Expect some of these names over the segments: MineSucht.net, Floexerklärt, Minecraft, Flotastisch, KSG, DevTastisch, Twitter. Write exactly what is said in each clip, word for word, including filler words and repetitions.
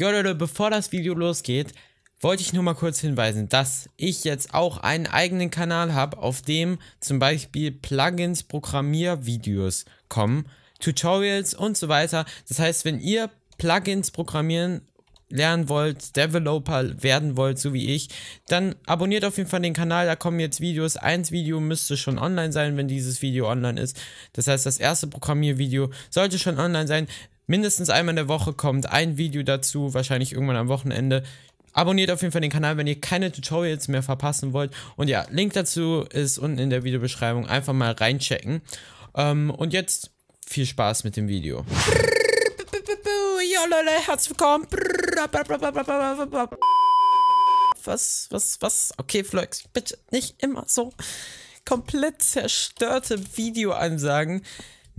Jo Leute, bevor das Video losgeht, wollte ich nur mal kurz hinweisen, dass ich jetzt auch einen eigenen Kanal habe, auf dem zum Beispiel Plugins, Programmiervideos kommen, Tutorials und so weiter. Das heißt, wenn ihr Plugins programmieren lernen wollt, Developer werden wollt, so wie ich, dann abonniert auf jeden Fall den Kanal, da kommen jetzt Videos. Eins Video müsste schon online sein, wenn dieses Video online ist. Das heißt, das erste Programmiervideo sollte schon online sein. Mindestens einmal in der Woche kommt ein Video dazu, wahrscheinlich irgendwann am Wochenende. Abonniert auf jeden Fall den Kanal, wenn ihr keine Tutorials mehr verpassen wollt. Und ja, Link dazu ist unten in der Videobeschreibung. Einfach mal reinchecken. Ähm, und jetzt viel Spaß mit dem Video. Jo Leute, herzlich willkommen. Was, was, was? Okay, Floex, bitte nicht immer so komplett zerstörte Videoansagen.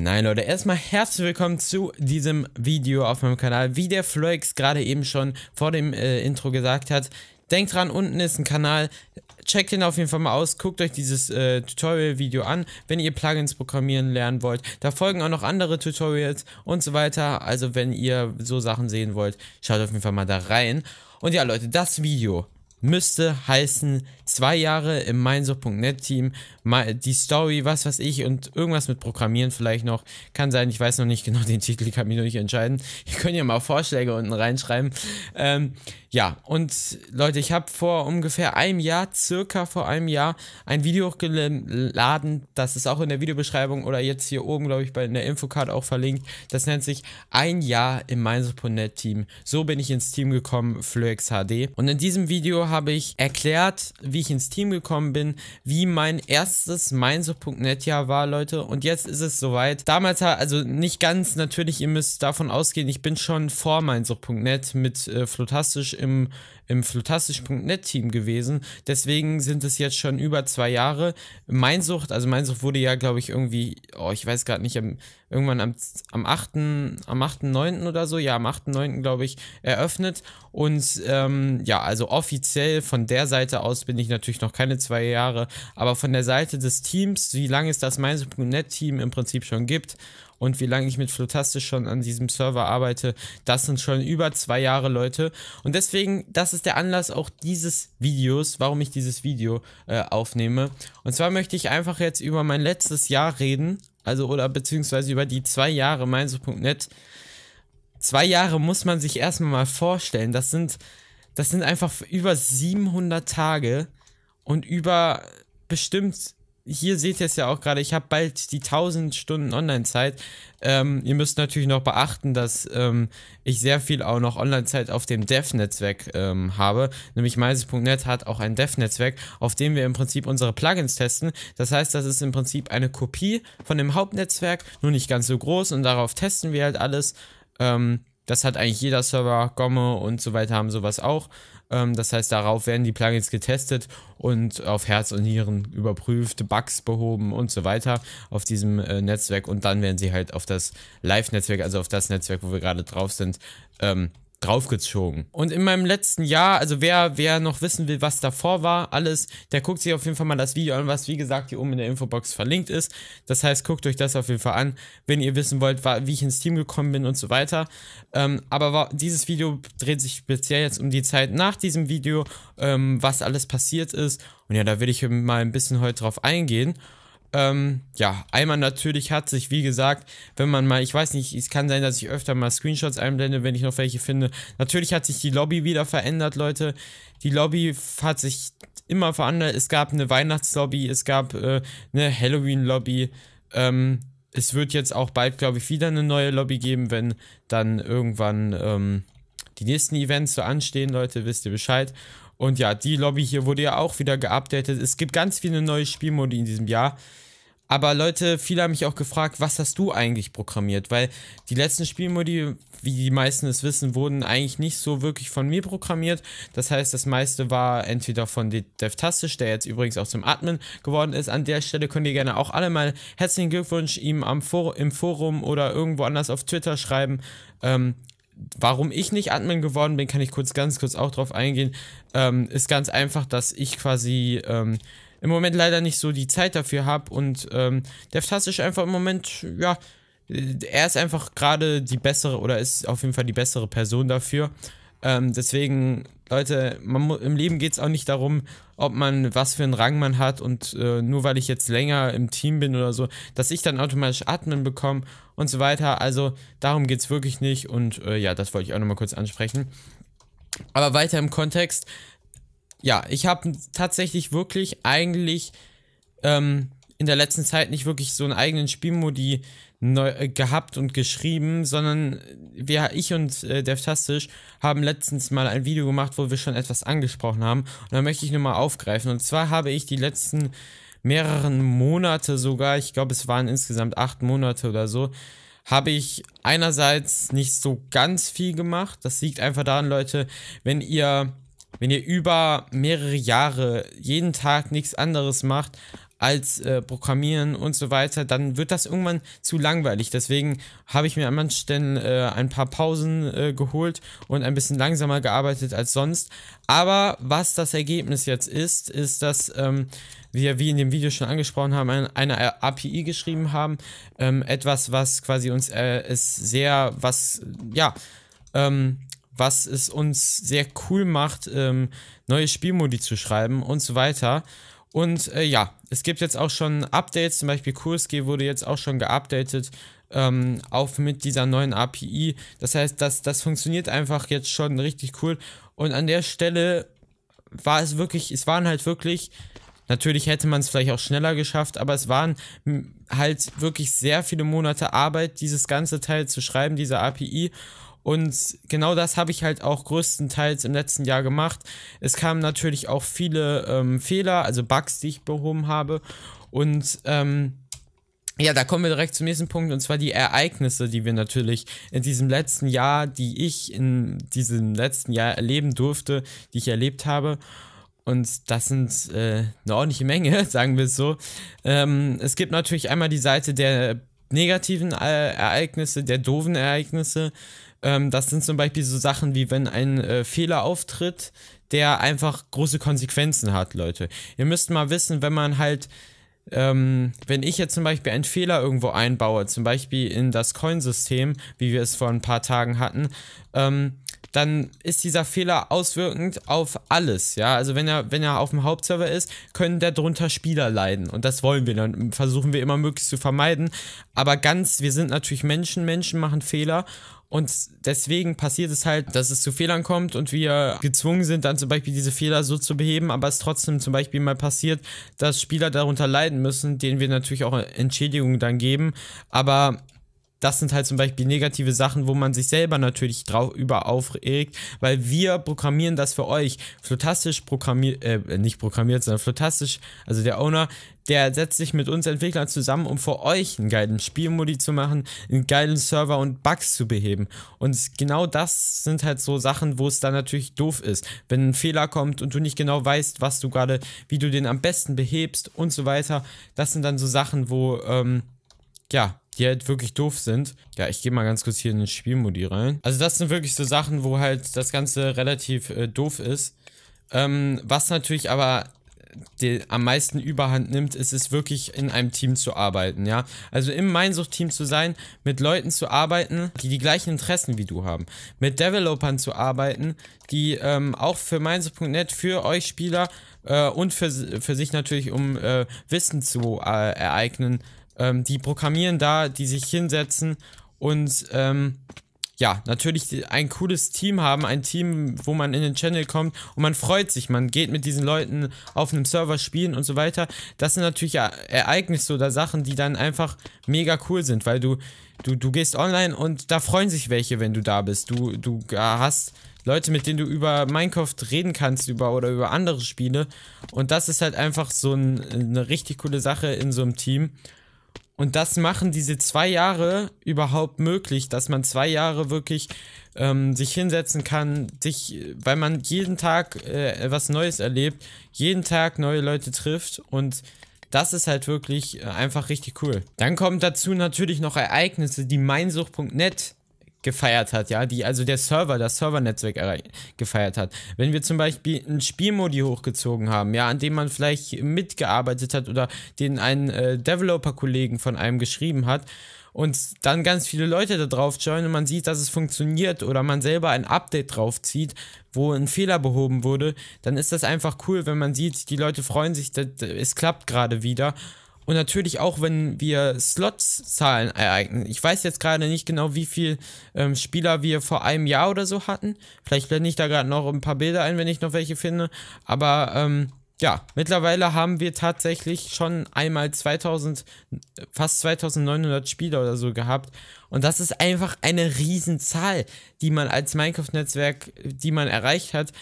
Nein Leute, erstmal herzlich willkommen zu diesem Video auf meinem Kanal. Wie der Floex gerade eben schon vor dem äh, Intro gesagt hat, denkt dran, unten ist ein Kanal, checkt den auf jeden Fall mal aus, guckt euch dieses äh, Tutorial-Video an, wenn ihr Plugins programmieren lernen wollt. Da folgen auch noch andere Tutorials und so weiter, also wenn ihr so Sachen sehen wollt, schaut auf jeden Fall mal da rein. Und ja Leute, das Video müsste heißen zwei Jahre im MineSucht Punkt net Team, die Story, was weiß ich und irgendwas mit Programmieren vielleicht noch. Kann sein, ich weiß noch nicht genau den Titel, kann mich noch nicht entscheiden. Ihr könnt ja mal Vorschläge unten reinschreiben. Ähm, ja, und Leute, ich habe vor ungefähr einem Jahr, circa vor einem Jahr, ein Video hochgeladen. Das ist auch in der Videobeschreibung oder jetzt hier oben, glaube ich, bei in der Infocard auch verlinkt. Das nennt sich ein Jahr im MineSucht Punkt net Team. So bin ich ins Team gekommen, Floexerklärt. Und in diesem Video habe ich erklärt, wie ich ins Team gekommen bin, wie mein erstes MineSucht Punkt net Jahr war, Leute. Und jetzt ist es soweit. Damals, also nicht ganz, natürlich, ihr müsst davon ausgehen, ich bin schon vor MineSucht Punkt net mit äh, Flotastisch im, im Flotastisch Punkt net Team gewesen. Deswegen sind es jetzt schon über zwei Jahre. MineSucht, also MineSucht wurde ja, glaube ich, irgendwie, oh, ich weiß gerade nicht, am, irgendwann am, am achten neunten oder so, ja, am achten neunten glaube ich, eröffnet. Und ähm, ja, also offiziell von der Seite aus bin ich natürlich noch keine zwei Jahre, aber von der Seite des Teams, wie lange es das MineSucht Punkt net Team im Prinzip schon gibt und wie lange ich mit Flotastisch schon an diesem Server arbeite, das sind schon über zwei Jahre, Leute. Und deswegen, das ist der Anlass auch dieses Videos, warum ich dieses Video äh, aufnehme. Und zwar möchte ich einfach jetzt über mein letztes Jahr reden, also oder beziehungsweise über die zwei Jahre MineSucht Punkt net. Zwei Jahre muss man sich erstmal mal vorstellen, das sind... Das sind einfach über siebenhundert Tage und über bestimmt, hier seht ihr es ja auch gerade, ich habe bald die tausend Stunden Online-Zeit. Ähm, ihr müsst natürlich noch beachten, dass ähm, ich sehr viel auch noch Online-Zeit auf dem Dev-Netzwerk ähm, habe. Nämlich MineSucht Punkt net hat auch ein Dev-Netzwerk, auf dem wir im Prinzip unsere Plugins testen. Das heißt, das ist im Prinzip eine Kopie von dem Hauptnetzwerk, nur nicht ganz so groß und darauf testen wir halt alles. Ähm, Das hat eigentlich jeder Server, Gomme und so weiter haben sowas auch. Ähm, das heißt, darauf werden die Plugins getestet und auf Herz und Nieren überprüft, Bugs behoben und so weiter auf diesem äh, Netzwerk. Und dann werden sie halt auf das Live-Netzwerk, also auf das Netzwerk, wo wir gerade drauf sind, ähm, draufgezogen. Und in meinem letzten Jahr, also wer, wer noch wissen will, was davor war, alles, der guckt sich auf jeden Fall mal das Video an, was wie gesagt hier oben in der Infobox verlinkt ist. Das heißt, guckt euch das auf jeden Fall an, wenn ihr wissen wollt, wie ich ins Team gekommen bin und so weiter. Ähm, aber war, dieses Video dreht sich speziell jetzt um die Zeit nach diesem Video, ähm, was alles passiert ist. Und ja, da will ich mal ein bisschen heute drauf eingehen. Ähm, ja, einmal natürlich hat sich, wie gesagt, wenn man mal, ich weiß nicht, es kann sein, dass ich öfter mal Screenshots einblende, wenn ich noch welche finde. Natürlich hat sich die Lobby wieder verändert, Leute. Die Lobby hat sich immer verändert. Es gab eine Weihnachtslobby, es gab äh, eine Halloween-Lobby. Ähm, es wird jetzt auch bald, glaube ich, wieder eine neue Lobby geben, wenn dann irgendwann ähm, die nächsten Events so anstehen, Leute, wisst ihr Bescheid. Und ja, die Lobby hier wurde ja auch wieder geupdatet. Es gibt ganz viele neue Spielmodi in diesem Jahr. Aber Leute, viele haben mich auch gefragt, was hast du eigentlich programmiert? Weil die letzten Spielmodi, wie die meisten es wissen, wurden eigentlich nicht so wirklich von mir programmiert. Das heißt, das meiste war entweder von DevTastisch, der jetzt übrigens auch zum Admin geworden ist. An der Stelle könnt ihr gerne auch alle mal herzlichen Glückwunsch ihm am For- im Forum oder irgendwo anders auf Twitter schreiben. Ähm, Warum ich nicht Admin geworden bin, kann ich kurz, ganz kurz auch drauf eingehen. Ähm, ist ganz einfach, dass ich quasi ähm, im Moment leider nicht so die Zeit dafür habe und ähm, DevTastisch einfach im Moment, ja, er ist einfach gerade die bessere oder ist auf jeden Fall die bessere Person dafür. Ähm, deswegen, Leute, man, im Leben geht es auch nicht darum, ob man, was für einen Rang man hat und äh, nur weil ich jetzt länger im Team bin oder so, dass ich dann automatisch Admin bekomme und so weiter. Also darum geht es wirklich nicht und äh, ja, das wollte ich auch nochmal kurz ansprechen. Aber weiter im Kontext, ja, ich habe tatsächlich wirklich eigentlich ähm, in der letzten Zeit nicht wirklich so einen eigenen Spielmodi neu, äh, gehabt und geschrieben, sondern wir, ich und äh, DevTastisch haben letztens mal ein Video gemacht, wo wir schon etwas angesprochen haben. Und da möchte ich nochmal aufgreifen. Und zwar habe ich die letzten mehreren Monate sogar, ich glaube es waren insgesamt acht Monate oder so, habe ich einerseits nicht so ganz viel gemacht. Das liegt einfach daran, Leute, wenn ihr, wenn ihr über mehrere Jahre jeden Tag nichts anderes macht als äh, Programmieren und so weiter, dann wird das irgendwann zu langweilig. Deswegen habe ich mir an manchen Stellen äh, ein paar Pausen äh, geholt und ein bisschen langsamer gearbeitet als sonst. Aber was das Ergebnis jetzt ist, ist, dass ähm, wir, wie in dem Video schon angesprochen haben, eine, eine A P I geschrieben haben. Ähm, etwas, was quasi uns äh, ist sehr, was, ja, ähm, was es uns sehr cool macht, ähm, neue Spielmodi zu schreiben und so weiter. Und äh, ja, es gibt jetzt auch schon Updates, zum Beispiel K S G wurde jetzt auch schon geupdatet, ähm, auch mit dieser neuen A P I. Das heißt, das, das funktioniert einfach jetzt schon richtig cool. Und an der Stelle war es wirklich, es waren halt wirklich, natürlich hätte man es vielleicht auch schneller geschafft, aber es waren halt wirklich sehr viele Monate Arbeit, dieses ganze Teil zu schreiben, diese A P I. Und genau das habe ich halt auch größtenteils im letzten Jahr gemacht. Es kamen natürlich auch viele ähm, Fehler, also Bugs, die ich behoben habe. Und ähm, ja, da kommen wir direkt zum nächsten Punkt, und zwar die Ereignisse, die wir natürlich in diesem letzten Jahr, die ich in diesem letzten Jahr erleben durfte, die ich erlebt habe. Und das sind äh, eine ordentliche Menge, sagen wir es so. Ähm, es gibt natürlich einmal die Seite der negativen äh, Ereignisse, der doofen Ereignisse. Ähm, das sind zum Beispiel so Sachen wie, wenn ein äh, Fehler auftritt, der einfach große Konsequenzen hat, Leute. Ihr müsst mal wissen, wenn man halt, ähm, wenn ich jetzt zum Beispiel einen Fehler irgendwo einbaue, zum Beispiel in das Coin-System, wie wir es vor ein paar Tagen hatten, ähm, dann ist dieser Fehler auswirkend auf alles, ja, also wenn er, wenn er auf dem Hauptserver ist, können darunter Spieler leiden und das wollen wir, dann versuchen wir immer möglichst zu vermeiden, aber ganz, wir sind natürlich Menschen, Menschen machen Fehler und deswegen passiert es halt, dass es zu Fehlern kommt und wir gezwungen sind, dann zum Beispiel diese Fehler so zu beheben, aber es trotzdem zum Beispiel mal passiert, dass Spieler darunter leiden müssen, denen wir natürlich auch Entschädigungen dann geben, aber das sind halt zum Beispiel negative Sachen, wo man sich selber natürlich drauf über aufregt, weil wir programmieren das für euch. Flotastisch programmiert, äh, nicht programmiert, sondern Flotastisch, also der Owner, der setzt sich mit uns Entwicklern zusammen, um für euch einen geilen Spielmodi zu machen, einen geilen Server und Bugs zu beheben. Und genau das sind halt so Sachen, wo es dann natürlich doof ist. Wenn ein Fehler kommt und du nicht genau weißt, was du gerade, wie du den am besten behebst und so weiter. Das sind dann so Sachen, wo, ähm, ja, die halt wirklich doof sind. Ja, ich gehe mal ganz kurz hier in den Spielmodi rein. Also das sind wirklich so Sachen, wo halt das Ganze relativ äh, doof ist. Ähm, was natürlich aber die, am meisten Überhand nimmt, ist es wirklich in einem Team zu arbeiten, ja. Also im MineSucht-Team zu sein, mit Leuten zu arbeiten, die die gleichen Interessen wie du haben. Mit Developern zu arbeiten, die ähm, auch für MineSucht Punkt net, für euch Spieler äh, und für, für sich natürlich, um äh, Wissen zu äh, ereignen, die programmieren da, die sich hinsetzen und ähm, ja, natürlich ein cooles Team haben, ein Team, wo man in den Channel kommt und man freut sich, man geht mit diesen Leuten auf einem Server spielen und so weiter. Das sind natürlich Ereignisse oder Sachen, die dann einfach mega cool sind, weil du, du, du gehst online und da freuen sich welche, wenn du da bist. Du, du hast Leute, mit denen du über Minecraft reden kannst über oder über andere Spiele und das ist halt einfach so ein, eine richtig coole Sache in so einem Team. Und das machen diese zwei Jahre überhaupt möglich, dass man zwei Jahre wirklich ähm, sich hinsetzen kann, sich, weil man jeden Tag äh, was Neues erlebt, jeden Tag neue Leute trifft und das ist halt wirklich äh, einfach richtig cool. Dann kommen dazu natürlich noch Ereignisse, die MineSucht Punkt net gefeiert hat, ja, die also der Server, das Servernetzwerk gefeiert hat. Wenn wir zum Beispiel einen Spielmodi hochgezogen haben, ja, an dem man vielleicht mitgearbeitet hat oder den einen äh, Developer-Kollegen von einem geschrieben hat und dann ganz viele Leute da drauf joinen und man sieht, dass es funktioniert oder man selber ein Update draufzieht, wo ein Fehler behoben wurde, dann ist das einfach cool, wenn man sieht, die Leute freuen sich, dass, es klappt gerade wieder. Und natürlich auch, wenn wir Slots-Zahlen ereignen. Ich weiß jetzt gerade nicht genau, wie viel ähm, Spieler wir vor einem Jahr oder so hatten. Vielleicht blende ich da gerade noch ein paar Bilder ein, wenn ich noch welche finde. Aber ähm, ja, mittlerweile haben wir tatsächlich schon einmal zweitausend, fast zweitausendneunhundert Spieler oder so gehabt. Und das ist einfach eine Riesenzahl, die man als Minecraft-Netzwerk, die man erreicht hat.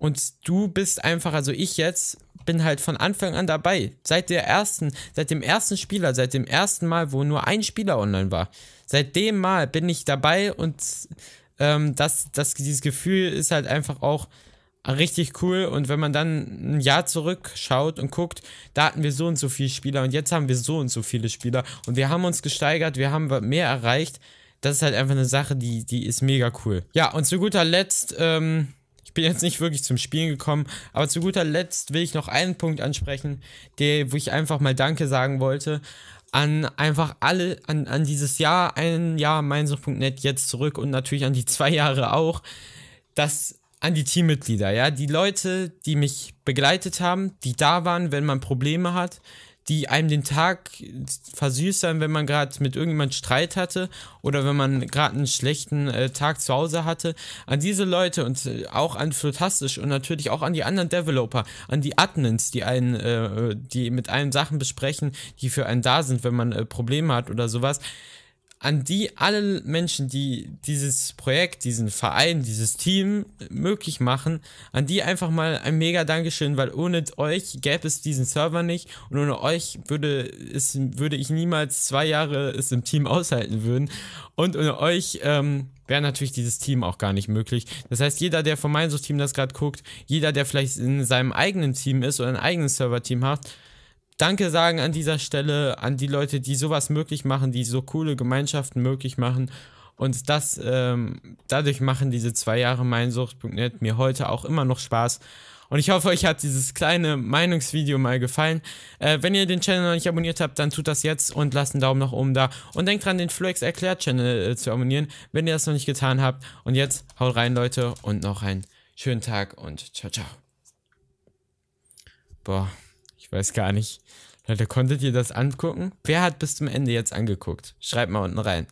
Und du bist einfach, also ich jetzt, bin halt von Anfang an dabei. Seit der ersten, seit dem ersten Spieler, seit dem ersten Mal, wo nur ein Spieler online war. Seit dem Mal bin ich dabei und ähm, das, das, dieses Gefühl ist halt einfach auch richtig cool. Und wenn man dann ein Jahr zurückschaut und guckt, da hatten wir so und so viele Spieler und jetzt haben wir so und so viele Spieler und wir haben uns gesteigert, wir haben mehr erreicht. Das ist halt einfach eine Sache, die, die ist mega cool. Ja, und zu guter Letzt, ähm, ich bin jetzt nicht wirklich zum Spielen gekommen, aber zu guter Letzt will ich noch einen Punkt ansprechen, der, wo ich einfach mal Danke sagen wollte an einfach alle, an, an dieses Jahr, ein Jahr MineSucht punkt net jetzt zurück und natürlich an die zwei Jahre auch, dass an die Teammitglieder, ja, die Leute, die mich begleitet haben, die da waren, wenn man Probleme hat, die einem den Tag versüßen, wenn man gerade mit irgendjemandem Streit hatte oder wenn man gerade einen schlechten äh, Tag zu Hause hatte. An diese Leute und äh, auch an Flotastisch und natürlich auch an die anderen Developer, an die Admins, die einen, äh, die mit einem Sachen besprechen, die für einen da sind, wenn man äh, Probleme hat oder sowas. An die alle Menschen, die dieses Projekt, diesen Verein, dieses Team möglich machen, an die einfach mal ein mega Dankeschön, weil ohne euch gäbe es diesen Server nicht und ohne euch würde es, würde ich niemals zwei Jahre es im Team aushalten würden und ohne euch ähm, wäre natürlich dieses Team auch gar nicht möglich. Das heißt, jeder, der vom MineSucht-Team das gerade guckt, jeder, der vielleicht in seinem eigenen Team ist oder ein eigenes Server-Team hat, Danke sagen an dieser Stelle an die Leute, die sowas möglich machen, die so coole Gemeinschaften möglich machen und das, ähm, dadurch machen diese zwei Jahre MineSucht punkt net mir heute auch immer noch Spaß und ich hoffe, euch hat dieses kleine Meinungsvideo mal gefallen. Äh, wenn ihr den Channel noch nicht abonniert habt, dann tut das jetzt und lasst einen Daumen nach oben da und denkt dran, den Floexerklärt Channel äh, zu abonnieren, wenn ihr das noch nicht getan habt und jetzt haut rein, Leute, und noch einen schönen Tag und ciao, ciao. Boah. Ich weiß gar nicht. Leute, konntet ihr das angucken? Wer hat bis zum Ende jetzt angeguckt? Schreibt mal unten rein.